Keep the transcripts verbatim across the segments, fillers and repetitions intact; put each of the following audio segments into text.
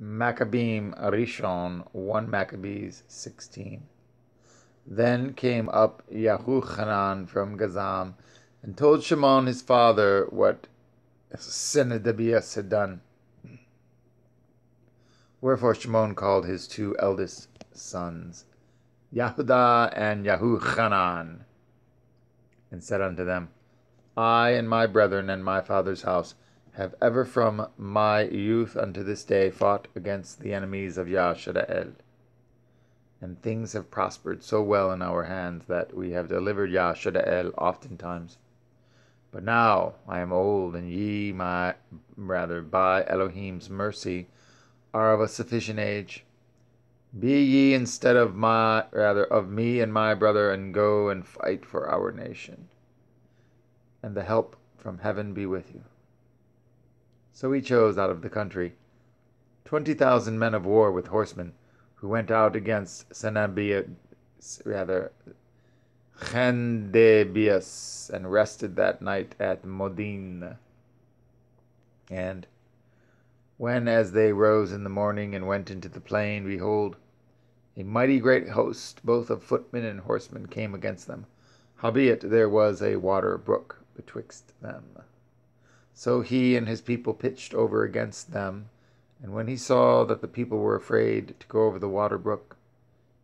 Maccabim Rishon, First Maccabees sixteen. Then came up Yahuchanan from Gazam and told Shimon his father what Sinedabas had done. Wherefore Shimon called his two eldest sons, Yahuda and Yahuchanan, and said unto them, I and my brethren and my father's house have ever from my youth unto this day fought against the enemies of Yashar'el. And things have prospered so well in our hands that we have delivered Yashar'el oftentimes. But now I am old, and ye, my rather, by Elohim's mercy, are of a sufficient age. Be ye instead of my rather of me and my brother, and go and fight for our nation. And the help from heaven be with you. So he chose out of the country twenty thousand men of war with horsemen, who went out against Cendebeus, rather Cendebeus, and rested that night at Modin. And when, as they rose in the morning and went into the plain, behold, a mighty great host, both of footmen and horsemen, came against them. Howbeit there was a water brook betwixt them. So he and his people pitched over against them. And when he saw that the people were afraid to go over the water brook,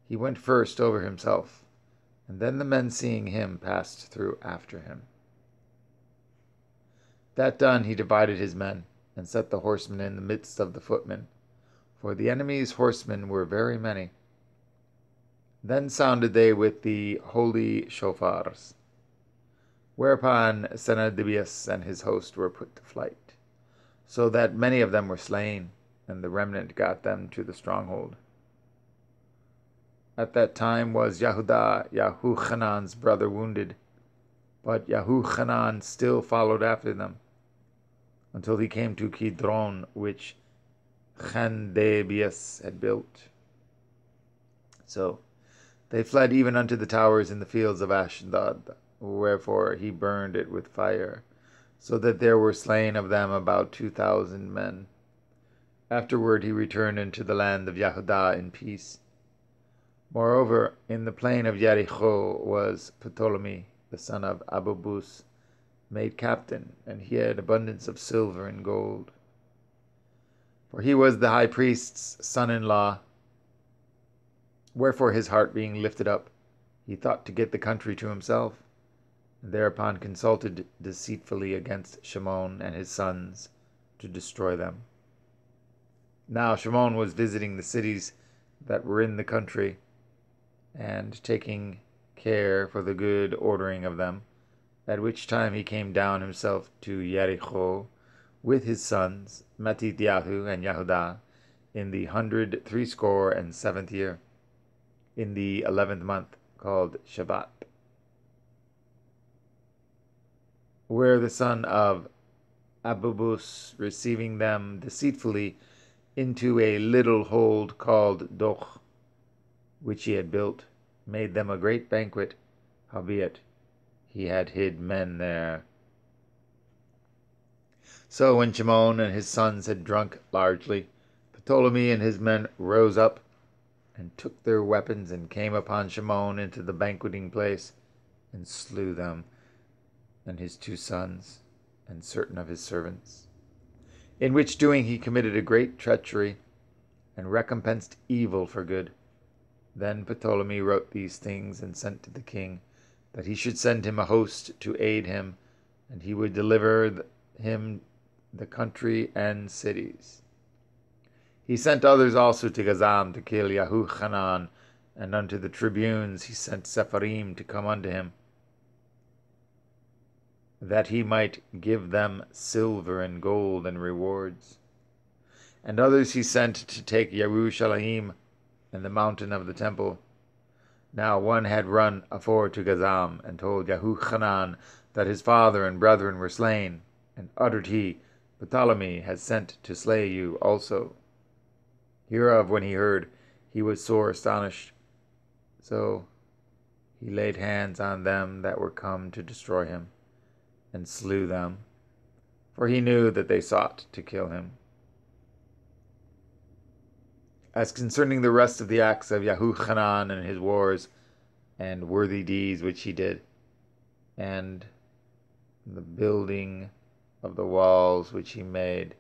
he went first over himself, and then the men seeing him passed through after him. That done, he divided his men, and set the horsemen in the midst of the footmen, for the enemy's horsemen were very many. Then sounded they with the holy shofars, whereupon Cendebeus and his host were put to flight, so that many of them were slain, and the remnant got them to the stronghold. At that time was Yahuda, Yahuchanan's brother, wounded, but Yahuchanan still followed after them, until he came to Kidron, which Cendebeus had built. So they fled even unto the towers in the fields of Ashdod, wherefore he burned it with fire, so that there were slain of them about two thousand men. Afterward he returned into the land of Yahuda in peace. Moreover, in the plain of Yericho was Ptolemy, the son of Abubus, made captain, and he had abundance of silver and gold. For he was the high priest's son-in-law. Wherefore his heart being lifted up, he thought to get the country to himself, and thereupon consulted deceitfully against Shimon and his sons to destroy them. Now Shimon was visiting the cities that were in the country, and taking care for the good ordering of them, at which time he came down himself to Yericho with his sons, Matityahu and Yahuda, in the hundred threescore and seventh year, in the eleventh month, called Shabbat, where the son of Abubus, receiving them deceitfully into a little hold called Doch, which he had built, made them a great banquet, howbeit he had hid men there. So when Shimon and his sons had drunk largely, Ptolemy and his men rose up and took their weapons and came upon Shimon into the banqueting place, and slew them and his two sons and certain of his servants. In which doing he committed a great treachery, and recompensed evil for good. Then Ptolemy wrote these things and sent to the king, that he should send him a host to aid him, and he would deliver th him the country and cities. He sent others also to Gazam to kill Yahuchanan, and unto the tribunes he sent Sepharim to come unto him, that he might give them silver and gold and rewards. And others he sent to take Yerushalayim and the mountain of the temple. Now one had run afore to Gazam, and told Yahuchanan that his father and brethren were slain, and uttered he, Ptolemy has sent to slay you also. Hereof when he heard, he was sore astonished. So he laid hands on them that were come to destroy him, and slew them, for he knew that they sought to kill him. As concerning the rest of the acts of Yahuchanan and his wars and worthy deeds which he did, and the building of the walls which he made,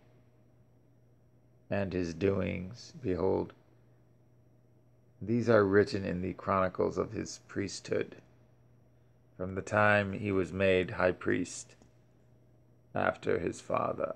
and his doings, behold, these are written in the chronicles of his priesthood, from the time he was made high priest after his father.